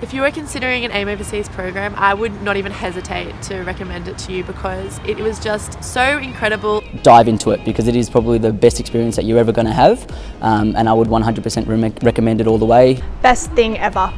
If you were considering an AIM Overseas program, I would not even hesitate to recommend it to you because it was just so incredible. Dive into it because it is probably the best experience that you're ever going to have, and I would 100% recommend it all the way. Best thing ever.